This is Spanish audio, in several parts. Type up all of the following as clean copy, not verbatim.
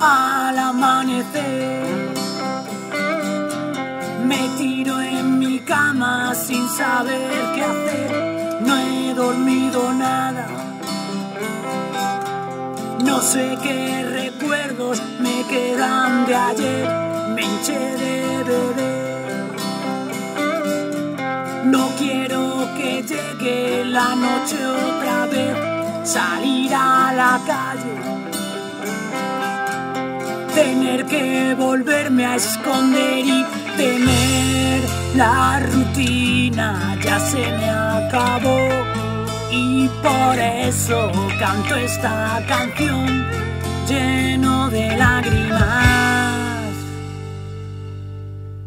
al amanecer. Me tiro en mi cama sin saber qué hacer. No he dormido nada, no sé qué recuerdos me quedan de ayer. Me hinché de beber, no quiero que llegue la noche otra vez. Salir a la calle, tener que volverme a esconder y temer la rutina ya se me acabó, y por eso canto esta canción lleno de lágrimas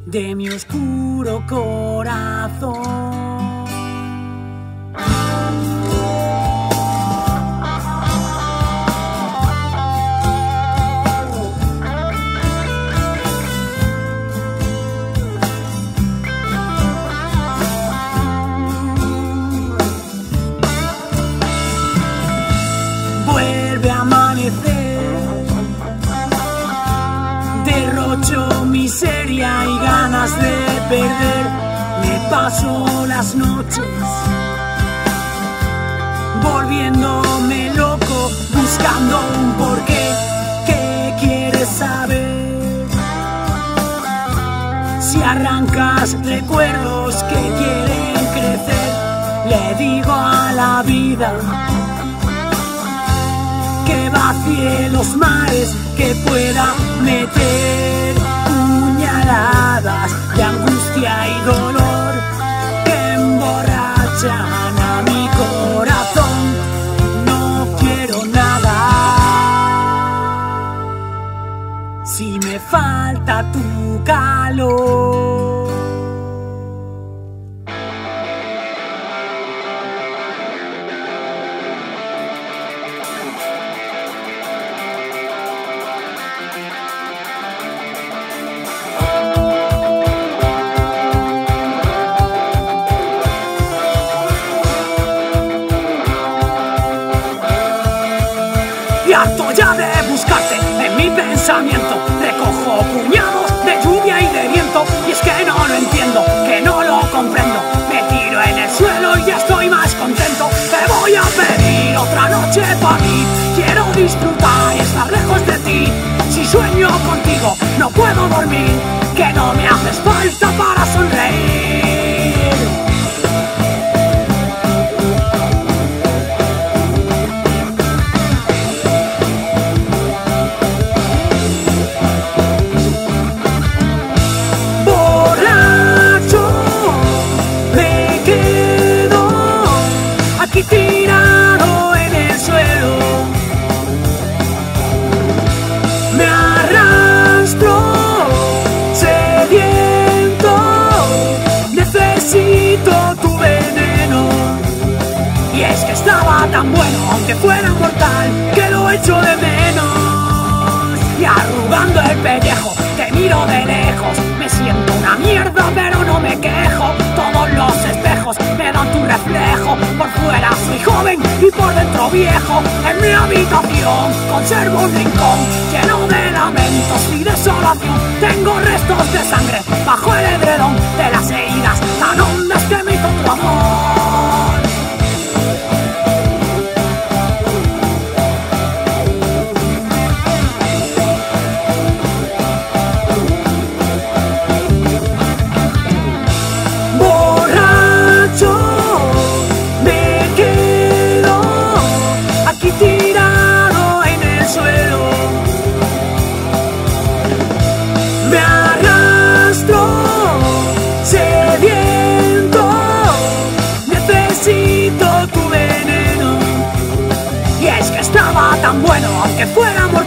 de mi oscuro corazón. Vuelve a amanecer, derrocho miseria y ganas de perder. Me paso las noches volviéndome loco, buscando un porqué. ¿Qué quieres saber? Si arrancas recuerdos que quieren crecer, le digo a la vida que vacíe los mares, que pueda meter puñaladas de angustia y dolor que emborrachan a mi corazón. No quiero nada si me falta tu calor. Harto ya de buscarte en mi pensamiento, recojo puñados de lluvia y de viento. Y es que no lo entiendo, que no lo comprendo. Me tiro en el suelo y ya estoy más contento. Te voy a pedir otra noche para mí, quiero disfrutar y estar lejos de ti. Si sueño contigo no puedo dormir, que no me haces falta para sonreír. Tirado en el suelo, me arrastro sediento, necesito tu veneno. Y es que estaba tan bueno, aunque fuera mortal, que lo echo de menos. Y arrugando el pellejo, te miro de lejos, me siento una mierda pero no me quejo. Todos los espejos me dan tu reflejo, por fuera soy joven y por dentro viejo. En mi habitación conservo un rincón lleno de lamentos y desolación. Tengo restos de sangre bajo el edredón de las heridas tan hondas que me hizo tu amor. Tan bueno, aunque fuéramos